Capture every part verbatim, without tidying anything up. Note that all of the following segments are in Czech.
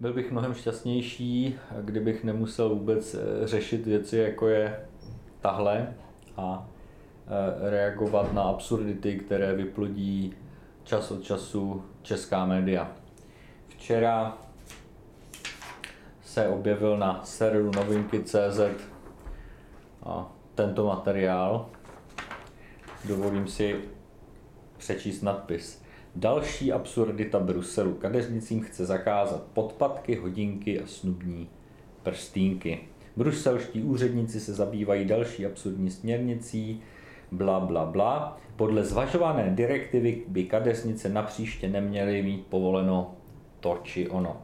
Byl bych mnohem šťastnější, kdybych nemusel vůbec řešit věci, jako je tahle, a reagovat na absurdity, které vyplodí čas od času česká média. Včera se objevil na serveru novinky tečka cé zet tento materiál. Dovolím si přečíst nadpis. Další absurdita Bruselu. Kadeřnicím chce zakázat podpatky, hodinky a snubní prstýnky. Bruselští úředníci se zabývají další absurdní směrnicí, bla, bla, bla. Podle zvažované direktivy by kadeřnice napříště neměly mít povoleno to či ono.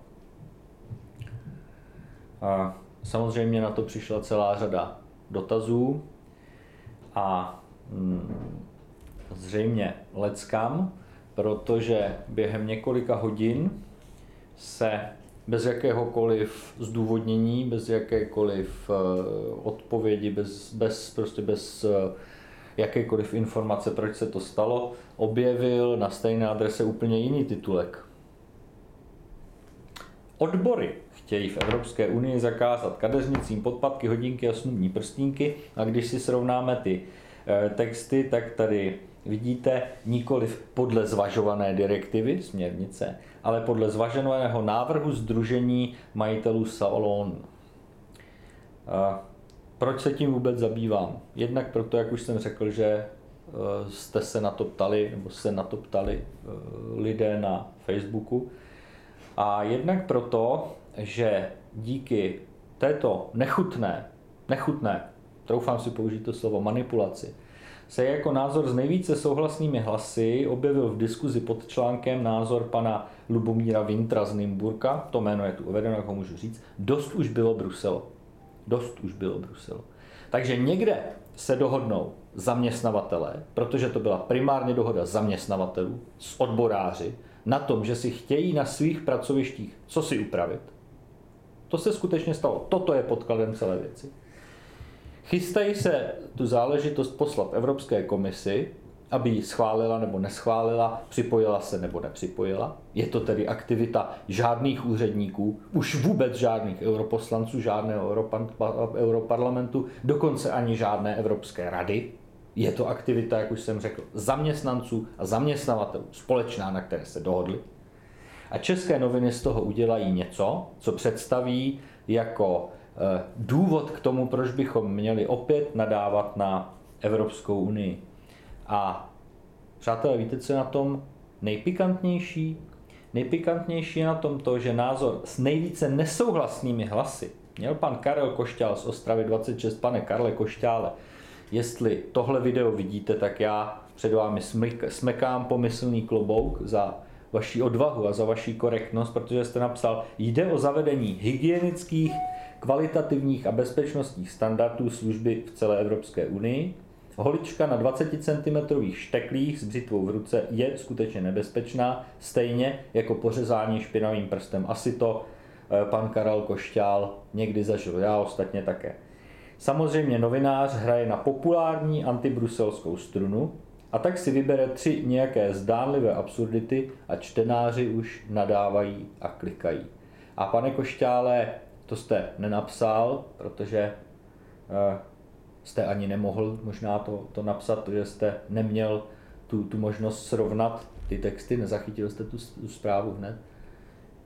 A samozřejmě na to přišla celá řada dotazů a mm, zřejmě leckam, protože během několika hodin se bez jakéhokoliv zdůvodnění, bez jakékoliv odpovědi, bez, bez, prostě bez jakékoliv informace, proč se to stalo, objevil na stejné adrese úplně jiný titulek. Odbory chtějí v Evropské unii zakázat kadeřnicím podpatky, hodinky a snubní prstínky, a když si srovnáme ty texty, tak tady vidíte nikoliv podle zvažované direktivy, směrnice, ale podle zvažovaného návrhu sdružení majitelů salonů. Proč se tím vůbec zabývám? Jednak proto, jak už jsem řekl, že jste se na to ptali, nebo se na to ptali lidé na Facebooku. A jednak proto, že díky této nechutné, nechutné, troufám si použít to slovo, manipulaci, se jako názor s nejvíce souhlasnými hlasy objevil v diskuzi pod článkem názor pana Lubomíra Vintra z Nymburka, to jméno je tu uvedeno, jak ho můžu říct, dost už bylo Bruselo. Dost už bylo Bruselo. Takže někde se dohodnou zaměstnavatelé, protože to byla primárně dohoda zaměstnavatelů s odboráři, na tom, že si chtějí na svých pracovištích co si upravit. To se skutečně stalo. Toto je podkladem celé věci. Chystají se tu záležitost poslat Evropské komisi, aby ji schválila nebo neschválila, připojila se nebo nepřipojila. Je to tedy aktivita žádných úředníků, už vůbec žádných europoslanců, žádného europarlamentu, dokonce ani žádné Evropské rady. Je to aktivita, jak už jsem řekl, zaměstnanců a zaměstnavatelů, společná, na které se dohodli. A české noviny z toho udělají něco, co představí jako důvod k tomu, proč bychom měli opět nadávat na Evropskou unii. A přátelé, víte, co je na tom nejpikantnější? Nejpikantnější je na tom to, že názor s nejvíce nesouhlasnými hlasy měl pan Karel Košťál z Ostravy dvacet šest. Pane Karle Košťále, jestli tohle video vidíte, tak já před vámi smekám pomyslný klobouk za vaši odvahu a za vaši korektnost, protože jste napsal, jde o zavedení hygienických, kvalitativních a bezpečnostních standardů služby v celé Evropské unii. Holička na dvacet centimetrů šteklích s břitvou v ruce je skutečně nebezpečná, stejně jako pořezání špinavým prstem. Asi to pan Karel Košťál někdy zažil, já ostatně také. Samozřejmě novinář hraje na populární antibruselskou strunu, a tak si vybere tři nějaké zdánlivé absurdity a čtenáři už nadávají a klikají. A pane Košťále, to jste nenapsal, protože eh, jste ani nemohl možná to, to napsat, protože jste neměl tu, tu možnost srovnat ty texty, nezachytil jste tu, tu zprávu hned.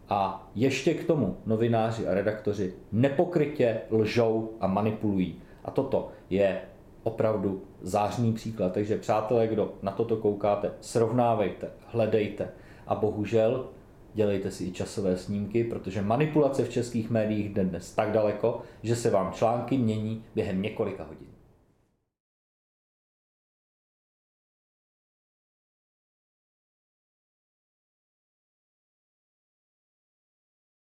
A ještě k tomu novináři a redaktoři nepokrytě lžou a manipulují. A toto je opravdu zářný příklad. Takže přátelé, kdo na toto koukáte, srovnávejte, hledejte a bohužel dělejte si i časové snímky, protože manipulace v českých médiích jde dnes tak daleko, že se vám články mění během několika hodin.